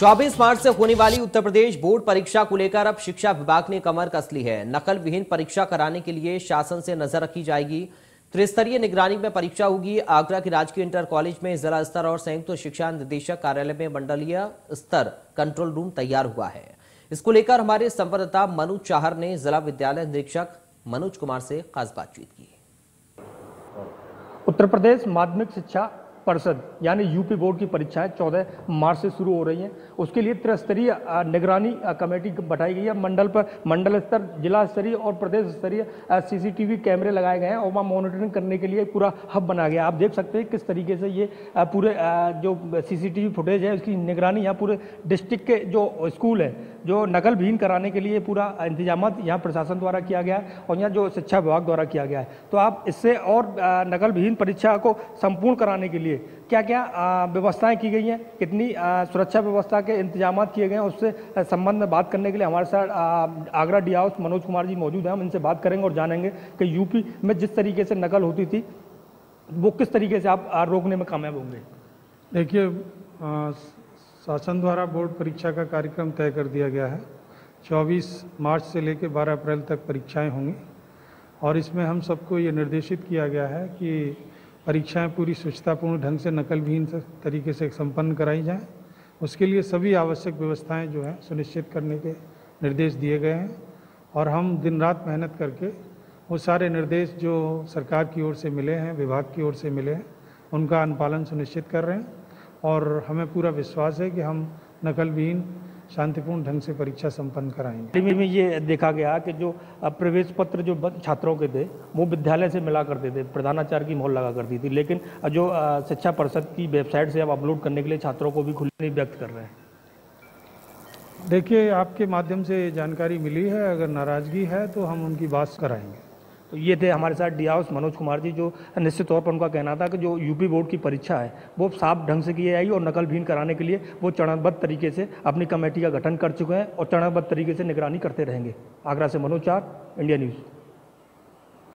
24 मार्च से होने वाली उत्तर प्रदेश बोर्ड परीक्षा को लेकर अब शिक्षा विभाग ने कमर कस ली है। नकल विहीन परीक्षा कराने के लिए शासन से नजर रखी जाएगी। त्रिस्तरीय निगरानी में परीक्षा होगी। आगरा के राजकीय इंटर कॉलेज में जिला स्तर और संयुक्त शिक्षा निदेशक कार्यालय में मंडलीय स्तर कंट्रोल रूम तैयार हुआ है। इसको लेकर हमारे संवाददाता मनोज चाहर ने जिला विद्यालय निरीक्षक मनोज कुमार से खास बातचीत की। उत्तर प्रदेश माध्यमिक शिक्षा परिषद यानी यूपी बोर्ड की परीक्षाएं 14 मार्च से शुरू हो रही हैं। उसके लिए त्रिस्तरीय निगरानी कमेटी बैठाई गई है। मंडल पर मंडल स्तर, जिला स्तरीय और प्रदेश स्तरीय सीसीटीवी कैमरे लगाए गए हैं और वहाँ मॉनिटरिंग करने के लिए पूरा हब बनाया गया। आप देख सकते हैं किस तरीके से ये पूरे जो सीसीटीवी फुटेज है उसकी निगरानी यहाँ पूरे डिस्ट्रिक्ट के जो स्कूल हैं जो नकल विहीन कराने के लिए पूरा इंतजाम यहाँ प्रशासन द्वारा किया गया है और यहाँ जो शिक्षा विभाग द्वारा किया गया है। तो आप इससे और नकल विहीन परीक्षा को संपूर्ण कराने के लिए क्या क्या व्यवस्थाएं की गई हैं, कितनी सुरक्षा व्यवस्था के इंतजाम किए गए हैं, उससे संबंध में बात करने के लिए हमारे साथ आगरा डी हाउस मनोज कुमार जी मौजूद हैं। हम इनसे बात करेंगे और जानेंगे कि यूपी में जिस तरीके से नकल होती थी वो किस तरीके से आप रोकने में कामयाब होंगे। देखिए, शासन द्वारा बोर्ड परीक्षा का कार्यक्रम तय कर दिया गया है। 24 मार्च से लेकर 12 अप्रैल तक परीक्षाएं होंगी और इसमें हम सबको ये निर्देशित किया गया है कि परीक्षाएं पूरी स्वच्छतापूर्ण ढंग से नकल विहीन तरीके से संपन्न कराई जाएं। उसके लिए सभी आवश्यक व्यवस्थाएं जो हैं सुनिश्चित करने के निर्देश दिए गए हैं और हम दिन रात मेहनत करके वो सारे निर्देश जो सरकार की ओर से मिले हैं, विभाग की ओर से मिले हैं, उनका अनुपालन सुनिश्चित कर रहे हैं और हमें पूरा विश्वास है कि हम नकल विहीन शांतिपूर्ण ढंग से परीक्षा संपन्न कराएंगे। में ये देखा गया कि जो प्रवेश पत्र जो छात्रों के थे वो विद्यालय से मिला करते थे, प्रधानाचार्य की मोहर लगा करती थी, लेकिन जो शिक्षा परिषद की वेबसाइट से अब अपलोड करने के लिए छात्रों को भी खुले व्यक्त कर रहे हैं। देखिए, आपके माध्यम से जानकारी मिली है, अगर नाराजगी है तो हम उनकी बात कराएंगे। तो ये थे हमारे साथ डी हाउस मनोज कुमार जी, जो निश्चित तौर पर उनका कहना था कि जो यूपी बोर्ड की परीक्षा है वो साफ ढंग से की जाएगी और नकल भीन कराने के लिए वो चरणबद्ध तरीके से अपनी कमेटी का गठन कर चुके हैं और चरणबद्ध तरीके से निगरानी करते रहेंगे। आगरा से मनोज चार, इंडिया न्यूज़।